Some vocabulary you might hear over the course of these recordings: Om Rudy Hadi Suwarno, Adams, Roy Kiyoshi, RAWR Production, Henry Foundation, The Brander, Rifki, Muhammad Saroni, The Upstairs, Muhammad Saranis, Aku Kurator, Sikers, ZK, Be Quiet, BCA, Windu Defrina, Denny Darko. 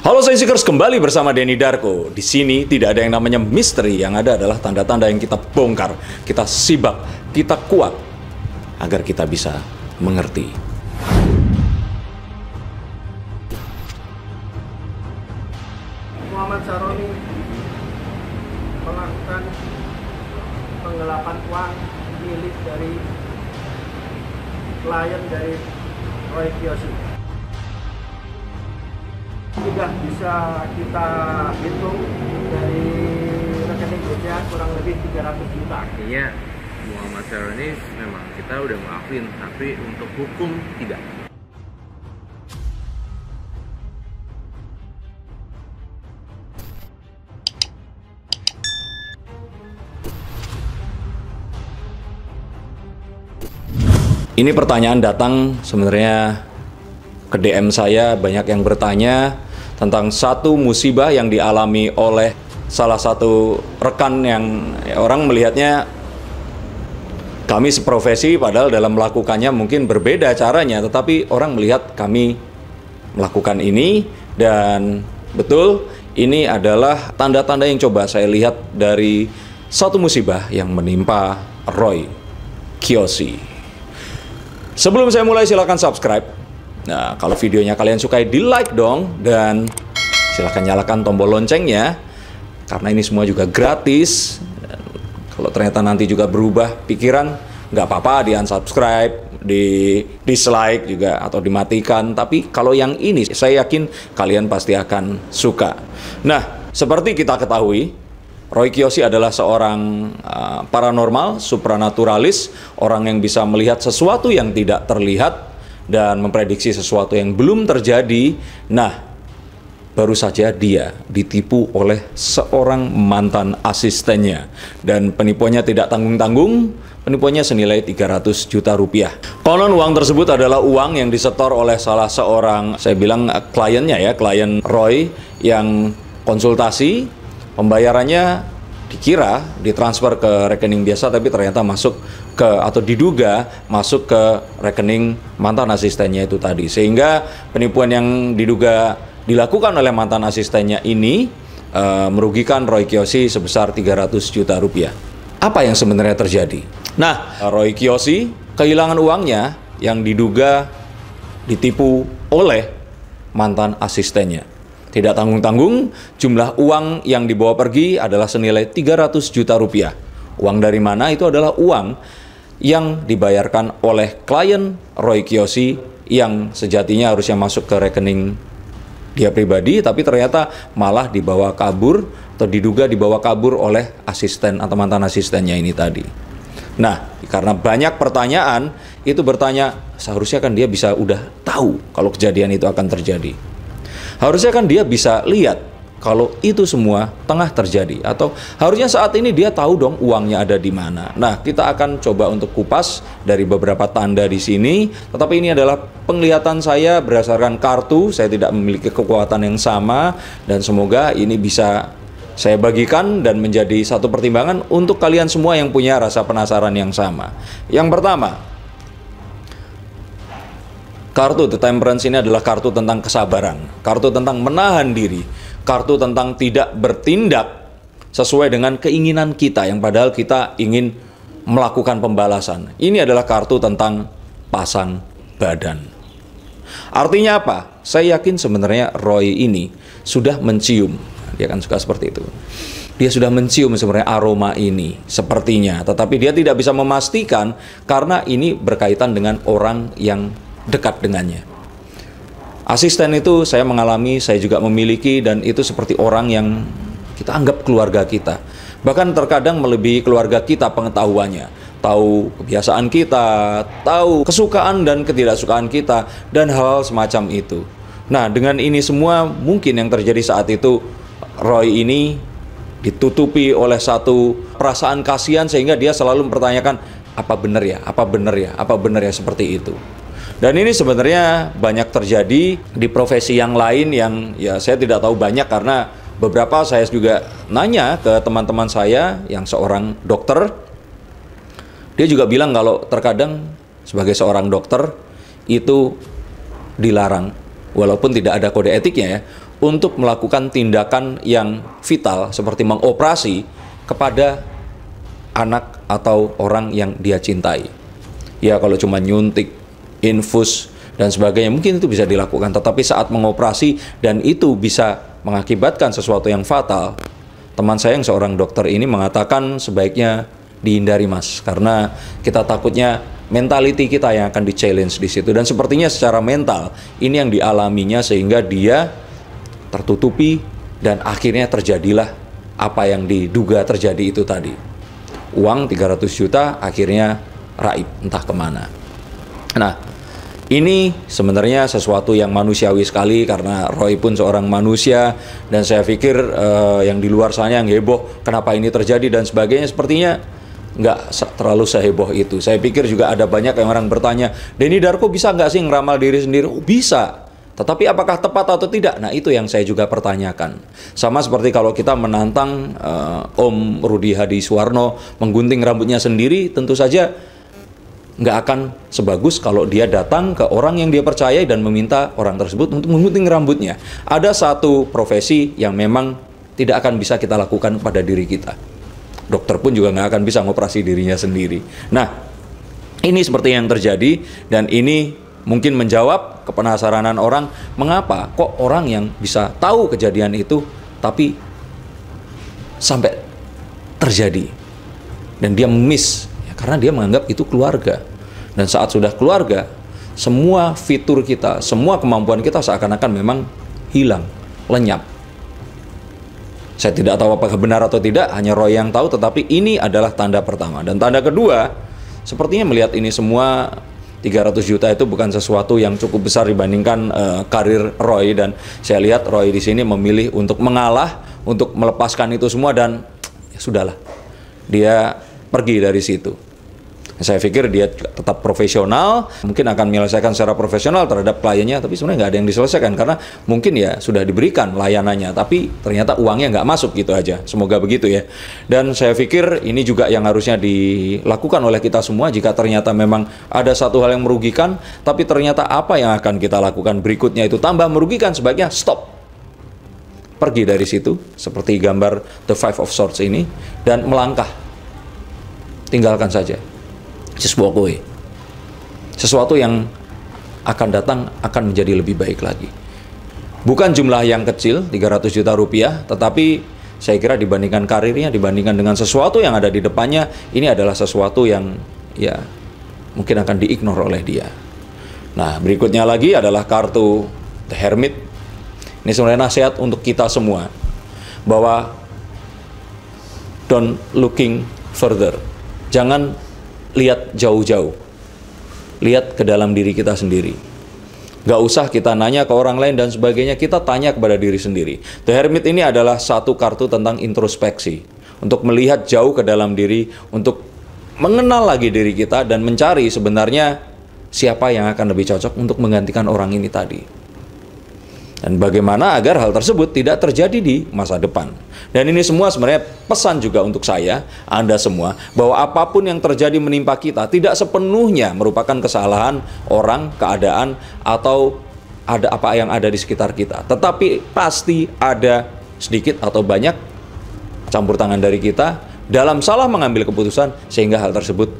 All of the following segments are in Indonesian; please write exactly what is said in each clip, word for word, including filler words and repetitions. Halo, saya Sikers, kembali bersama Denny Darko. Di sini tidak ada yang namanya misteri, yang ada adalah tanda-tanda yang kita bongkar, kita sibak, kita kuat, agar kita bisa mengerti. Muhammad Saroni melakukan penggelapan uang milik dari klien dari Roy Kiyoshi. Tidak bisa kita hitung dari rekening B C A kurang lebih tiga ratus juta. Iya, Muhammad Saranis memang kita udah maafin, tapi untuk hukum tidak. Ini pertanyaan datang sebenarnya ke D M saya, banyak yang bertanya tentang satu musibah yang dialami oleh salah satu rekan yang orang melihatnya kami seprofesi, padahal dalam melakukannya mungkin berbeda caranya, tetapi orang melihat kami melakukan ini, dan betul ini adalah tanda-tanda yang coba saya lihat dari satu musibah yang menimpa Roy Kiyoshi. Sebelum saya mulai, silahkan subscribe. Nah, kalau videonya kalian sukai, di-like dong, dan silahkan nyalakan tombol loncengnya, karena ini semua juga gratis. Dan kalau ternyata nanti juga berubah pikiran, nggak apa-apa di-unsubscribe, di-dislike juga, atau dimatikan. Tapi kalau yang ini, saya yakin kalian pasti akan suka. Nah, seperti kita ketahui, Roy Kiyoshi adalah seorang uh, paranormal, supranaturalis, orang yang bisa melihat sesuatu yang tidak terlihat, dan memprediksi sesuatu yang belum terjadi. Nah, baru saja dia ditipu oleh seorang mantan asistennya. Dan penipuannya tidak tanggung-tanggung, penipuannya senilai tiga ratus juta rupiah. Konon uang tersebut adalah uang yang disetor oleh salah seorang, saya bilang kliennya ya, klien Roy yang konsultasi. Pembayarannya dikira ditransfer ke rekening biasa, tapi ternyata masuk ke, atau diduga masuk ke rekening mantan asistennya itu tadi, sehingga penipuan yang diduga dilakukan oleh mantan asistennya ini uh, merugikan Roy Kiyoshi sebesar tiga ratus juta rupiah. Apa yang sebenarnya terjadi? Nah, Roy Kiyoshi kehilangan uangnya yang diduga ditipu oleh mantan asistennya. Tidak tanggung-tanggung, jumlah uang yang dibawa pergi adalah senilai tiga ratus juta rupiah. Uang dari mana? Itu adalah uang yang dibayarkan oleh klien Roy Kiyoshi yang sejatinya harusnya masuk ke rekening dia pribadi, tapi ternyata malah dibawa kabur, atau diduga dibawa kabur oleh asisten atau mantan asistennya ini tadi. Nah, karena banyak pertanyaan, itu bertanya, seharusnya kan dia bisa udah tahu kalau kejadian itu akan terjadi. Harusnya kan dia bisa lihat kalau itu semua tengah terjadi, atau harusnya saat ini dia tahu dong uangnya ada di mana. Nah, kita akan coba untuk kupas dari beberapa tanda di sini, tetapi ini adalah penglihatan saya berdasarkan kartu. Saya tidak memiliki kekuatan yang sama, dan semoga ini bisa saya bagikan dan menjadi satu pertimbangan untuk kalian semua yang punya rasa penasaran yang sama. Yang pertama, kartu The Temperance ini adalah kartu tentang kesabaran, kartu tentang menahan diri, kartu tentang tidak bertindak sesuai dengan keinginan kita yang padahal kita ingin melakukan pembalasan. Ini adalah kartu tentang pasang badan. Artinya apa? Saya yakin sebenarnya Roy ini sudah mencium, dia kan suka seperti itu. Dia sudah mencium sebenarnya aroma ini, sepertinya. Tetapi dia tidak bisa memastikan karena ini berkaitan dengan orang yang dekat dengannya. Asisten itu saya mengalami, saya juga memiliki, dan itu seperti orang yang kita anggap keluarga kita. Bahkan terkadang melebihi keluarga kita pengetahuannya. Tahu kebiasaan kita, tahu kesukaan dan ketidaksukaan kita, dan hal-hal semacam itu. Nah, dengan ini semua mungkin yang terjadi saat itu, Roy ini ditutupi oleh satu perasaan kasihan, sehingga dia selalu mempertanyakan, apa benar ya, apa benar ya, apa benar ya, seperti itu. Dan ini sebenarnya banyak terjadi di profesi yang lain yang ya saya tidak tahu banyak, karena beberapa saya juga nanya ke teman-teman saya yang seorang dokter. Dia juga bilang kalau terkadang sebagai seorang dokter itu dilarang, walaupun tidak ada kode etiknya ya, untuk melakukan tindakan yang vital seperti mengoperasi kepada anak atau orang yang dia cintai. Ya, kalau cuma nyuntik, infus, dan sebagainya mungkin itu bisa dilakukan, tetapi saat mengoperasi dan itu bisa mengakibatkan sesuatu yang fatal, teman saya yang seorang dokter ini mengatakan sebaiknya dihindari, Mas, karena kita takutnya mentality kita yang akan di-challenge di situ, dan sepertinya secara mental ini yang dialaminya sehingga dia tertutupi dan akhirnya terjadilah apa yang diduga terjadi itu tadi. Uang tiga ratus juta akhirnya raib entah kemana. Nah, ini sebenarnya sesuatu yang manusiawi sekali karena Roy pun seorang manusia, dan saya pikir uh, yang di luar sana yang heboh kenapa ini terjadi dan sebagainya sepertinya nggak terlalu seheboh itu. Saya pikir juga ada banyak yang orang bertanya, Denny Darko bisa nggak sih ngeramal diri sendiri? Oh, bisa, tetapi apakah tepat atau tidak? Nah, itu yang saya juga pertanyakan. Sama seperti kalau kita menantang uh, Om Rudy Hadi Suwarno menggunting rambutnya sendiri, tentu saja nggak akan sebagus kalau dia datang ke orang yang dia percayai dan meminta orang tersebut untuk menggunting rambutnya. Ada satu profesi yang memang tidak akan bisa kita lakukan pada diri kita. Dokter pun juga nggak akan bisa mengoperasi dirinya sendiri. Nah, ini seperti yang terjadi, dan ini mungkin menjawab kepenasaranan orang, mengapa kok orang yang bisa tahu kejadian itu tapi sampai terjadi dan dia miss, ya, karena dia menganggap itu keluarga. Dan saat sudah keluarga, semua fitur kita, semua kemampuan kita seakan-akan memang hilang, lenyap. Saya tidak tahu apakah benar atau tidak, hanya Roy yang tahu, tetapi ini adalah tanda pertama. Dan tanda kedua, sepertinya melihat ini semua, tiga ratus juta itu bukan sesuatu yang cukup besar dibandingkan uh, karir Roy, dan saya lihat Roy di sini memilih untuk mengalah, untuk melepaskan itu semua, dan ya sudahlah, dia pergi dari situ. Saya pikir dia tetap profesional, mungkin akan menyelesaikan secara profesional terhadap kliennya, tapi sebenarnya nggak ada yang diselesaikan karena mungkin ya sudah diberikan layanannya, tapi ternyata uangnya nggak masuk gitu aja. Semoga begitu ya. Dan saya pikir ini juga yang harusnya dilakukan oleh kita semua, jika ternyata memang ada satu hal yang merugikan, tapi ternyata apa yang akan kita lakukan berikutnya itu tambah merugikan, sebaiknya stop. Pergi dari situ, seperti gambar The Five of Swords ini, dan melangkah. Tinggalkan saja. Sesuatu yang akan datang akan menjadi lebih baik lagi. Bukan jumlah yang kecil, tiga ratus juta rupiah, tetapi saya kira dibandingkan karirnya, dibandingkan dengan sesuatu yang ada di depannya, ini adalah sesuatu yang ya mungkin akan diignore oleh dia. Nah, berikutnya lagi adalah kartu The Hermit. Ini sebenarnya nasihat untuk kita semua, bahwa don't looking further. Jangan lihat jauh-jauh, lihat ke dalam diri kita sendiri. Gak usah kita nanya ke orang lain dan sebagainya, kita tanya kepada diri sendiri. The Hermit ini adalah satu kartu tentang introspeksi, untuk melihat jauh ke dalam diri, untuk mengenal lagi diri kita dan mencari sebenarnya siapa yang akan lebih cocok untuk menggantikan orang ini tadi. Dan bagaimana agar hal tersebut tidak terjadi di masa depan. Dan ini semua sebenarnya pesan juga untuk saya, Anda semua, bahwa apapun yang terjadi menimpa kita tidak sepenuhnya merupakan kesalahan orang, keadaan, atau ada apa yang ada di sekitar kita. Tetapi pasti ada sedikit atau banyak campur tangan dari kita dalam salah mengambil keputusan sehingga hal tersebut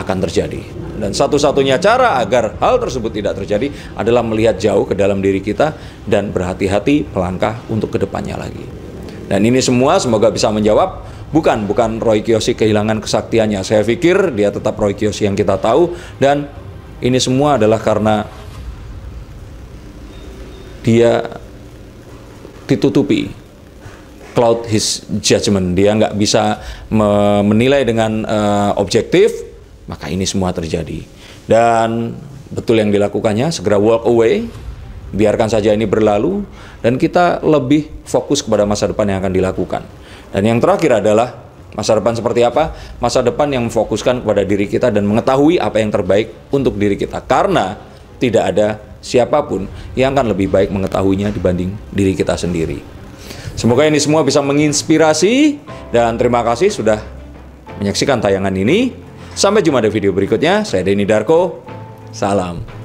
akan terjadi. Dan satu-satunya cara agar hal tersebut tidak terjadi adalah melihat jauh ke dalam diri kita dan berhati-hati melangkah untuk kedepannya lagi. Dan ini semua semoga bisa menjawab. Bukan, bukan Roy Kiyoshi kehilangan kesaktiannya. Saya pikir dia tetap Roy Kiyoshi yang kita tahu. Dan ini semua adalah karena dia ditutupi cloud his judgment. Dia nggak bisa menilai dengan uh, objektif. Maka ini semua terjadi. Dan betul yang dilakukannya, segera walk away, biarkan saja ini berlalu, dan kita lebih fokus kepada masa depan yang akan dilakukan. Dan yang terakhir adalah masa depan seperti apa? Masa depan yang memfokuskan kepada diri kita dan mengetahui apa yang terbaik untuk diri kita. Karena tidak ada siapapun yang akan lebih baik mengetahuinya dibanding diri kita sendiri. Semoga ini semua bisa menginspirasi, dan terima kasih sudah menyaksikan tayangan ini. Sampai jumpa di video berikutnya. Saya Denny Darko. Salam.